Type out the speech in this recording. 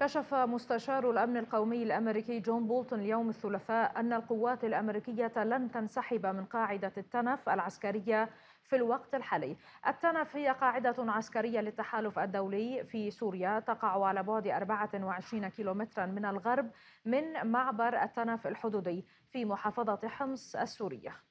كشف مستشار الأمن القومي الأمريكي جون بولتون اليوم الثلاثاء أن القوات الأمريكية لن تنسحب من قاعدة التنف العسكرية في الوقت الحالي. التنف هي قاعدة عسكرية للتحالف الدولي في سوريا، تقع على بعد 24 كيلومترا من الغرب من معبر التنف الحدودي في محافظة حمص السورية.